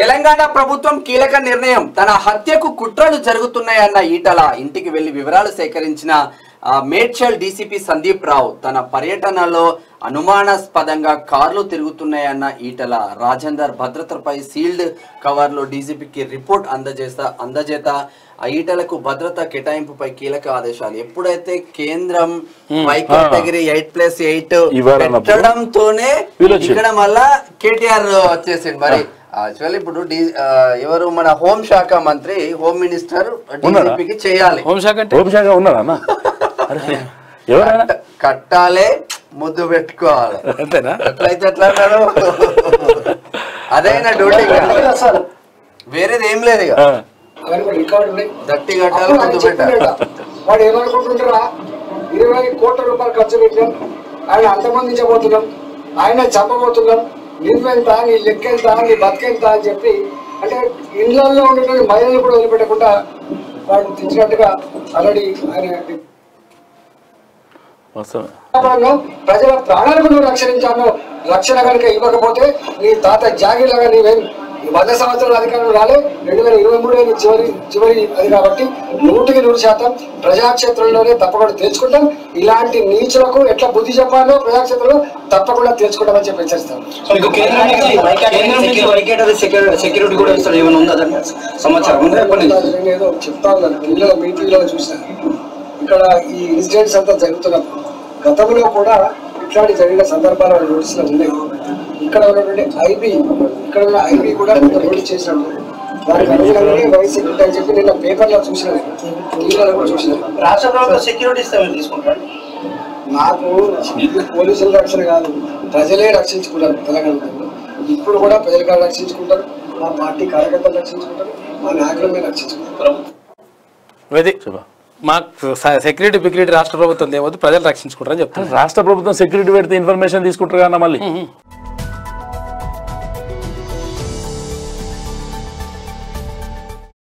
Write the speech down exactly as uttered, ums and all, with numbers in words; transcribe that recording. తెలంగాణ ప్రభుత్వం కీలక నిర్ణయం తన హత్యకు కుట్రలు జరుగుతున్నాయన్న ఈటల ఇంటికి వెళ్లి వివరాలు సేకరించిన మేడ్చల్ డీసీపీ సందీప్ రావు తన పర్యటనలో అనుమానాస్పదంగా కార్లు తిరుగుతున్నాయన్న ఈటల రాజేందర్ భద్రతపై సీల్డ్ కవర్లో డీసీపీకి రిపోర్ట్ అందజేస్తా అందజేత ఈటలకు భద్రత కేటాయింపుపై కీలక ఆదేశాలు ఎప్పుడైతే కేంద్రం Y category eight plus eight పెట్టడంతోనే ఇక్కడ మళ్ళా కేటీఆర్ వచ్చేసింది. మరి యాక్చువల్లీ ఇప్పుడు ఎవరు మన హోంశాఖ మంత్రి హోమ్ మినిస్టర్ డీసీపీకి చేయాలి, కట్టాలే ముద్దు పెట్టుకోవాలి, ఎట్లయితే ఎట్లా అదైనా డ్యూటీ అసలు వేరేది ఏం లేదు. ఇక గట్టి కట్టాలి ముద్దు పెట్టాలనుకుంటున్నారా? ఇరవై కోట్ల రూపాయలు ఖర్చు పెట్టాం, ఆయన అంతమందించబోతున్నాం, ఆయన చంపబోతున్నాం, నువ్వెంతా నీ లెక్కెంతా నీ బతికెంతా అని చెప్పి అంటే ఇండ్లలో ఉండేటువంటి మహిళలు కూడా వదిలిపెట్టకుండా వాడిని తెచ్చినట్టుగా ఆల్రెడీ ఆయన ప్రజల ప్రాణాలకు నువ్వు రక్షించాను రక్షణ కనుక ఇవ్వకపోతే నీ తాత జాగిలాగా నీవేం వంద సంవత్సరాల అధికారులు రాలే, రెండు వేల ఇరవై మూడు వేల చివరి చివరి అది కాబట్టి నూటికి నూరు శాతం ప్రజాక్షేత్రంలోనే తప్పకుండా తెలుసుకుంటాం. ఇలాంటి నీచులకు ఎట్లా బుద్ధి చెప్పాలో ప్రజాక్షేత్రంలో తప్పకుండా తెలుసుకుంటామని చెప్పి హెచ్చరిస్తాం. ఏదో చెప్తాను, పిల్లల మీటింగ్లో చూసాను ఇక్కడ ఈ ఇన్సిడెంట్స్ అంతా జరుగుతున్నప్పుడు గతంలో కూడా ఇట్లాంటి జరిగిన సందర్భాలు నోటీసులు ఉన్నాయి. ఇక్కడ ఉన్నటువంటి ఐబీ ఇక్కడ ఉన్న ఐబీ కూడా నోటీస్ చేశాడు, వారికి అనుగుణంగానే వయసు అని చెప్పి నిన్న పేపర్లో చూసిన టీవీలో కూడా చూసిన రాష్ట్ర ప్రభుత్వం సెక్యూరిటీ తీసుకుంటాడు. నాకు పోలీసుల రక్షణ కాదు, ప్రజలే రక్షించుకుంటారు తెలంగాణ. ఇప్పుడు కూడా ప్రజలు కూడా రక్షించుకుంటారు, మా పార్టీ కార్యకర్తలు రక్షించుకుంటారు, మా నాయకులమే రక్షించుకుంటారు. మాకు సెక్యూరిటీ బిక్యూరిటీ రాష్ట్ర ప్రభుత్వం ఏమవుతుంది, ప్రజలు రక్షించుకుంటారని చెప్తారు. రాష్ట్ర ప్రభుత్వం సెక్యూరిటీ పెడితే ఇన్ఫర్మేషన్ తీసుకుంటారు కదా మళ్ళీ.